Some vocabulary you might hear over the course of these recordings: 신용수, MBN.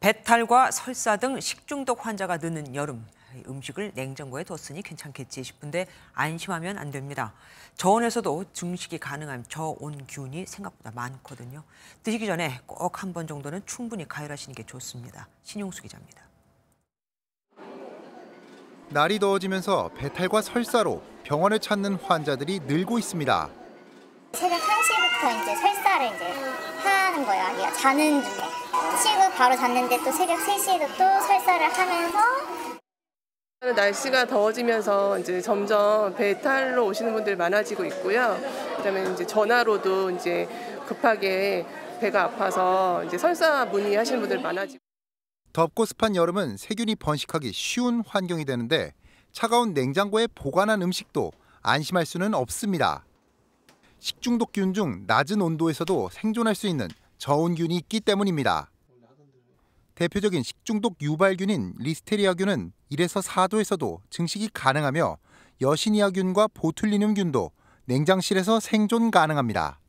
배탈과 설사 등 식중독 환자가 느는 여름, 음식을 냉장고에 뒀으니 괜찮겠지 싶은데 안심하면 안 됩니다. 저온에서도 증식이 가능한 저온균이 생각보다 많거든요. 드시기 전에 꼭 한 번 정도는 충분히 가열하시는 게 좋습니다. 신용수 기자입니다. 날이 더워지면서 배탈과 설사로 병원을 찾는 환자들이 늘고 있습니다. 새벽 1시부터 이제 설사를 이제 하는 거예요. 자는 중에. 쉬고 바로 잤는데 또 새벽 3시에도 또 설사를 하면서 날씨가 더워지면서 이제 점점 배탈로 오시는 분들이 많아지고 있고요. 그다음에 이제 전화로도 이제 급하게 배가 아파서 이제 설사 문의하시는 분들 많아지고. 덥고 습한 여름은 세균이 번식하기 쉬운 환경이 되는데 차가운 냉장고에 보관한 음식도 안심할 수는 없습니다. 식중독균 중 낮은 온도에서도 생존할 수 있는 저온균이 있기 때문입니다. 대표적인 식중독 유발균인 리스테리아균은 1에서 4도에서도 증식이 가능하며 여시니아균과 보툴리눔균도 냉장실에서 생존 가능합니다.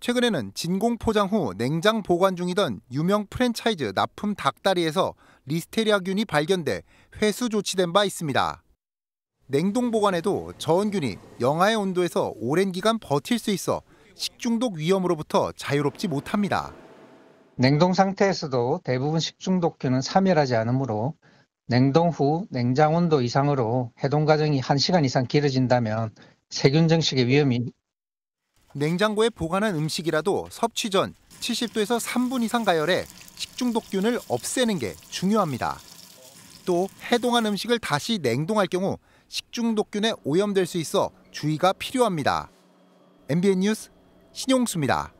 최근에는 진공 포장 후 냉장 보관 중이던 유명 프랜차이즈 납품 닭다리에서 리스테리아균이 발견돼 회수 조치된 바 있습니다. 냉동 보관에도 저온균이 영하의 온도에서 오랜 기간 버틸 수 있어 식중독 위험으로부터 자유롭지 못합니다. 냉동 상태에서도 대부분 식중독균은 사멸하지 않으므로 냉동 후 냉장 온도 이상으로 해동 과정이 1시간 이상 길어진다면 세균 증식의 위험이. 냉장고에 보관한 음식이라도 섭취 전 70도에서 3분 이상 가열해 식중독균을 없애는 게 중요합니다. 또 해동한 음식을 다시 냉동할 경우 식중독균에 오염될 수 있어 주의가 필요합니다. MBN 뉴스 신용수입니다.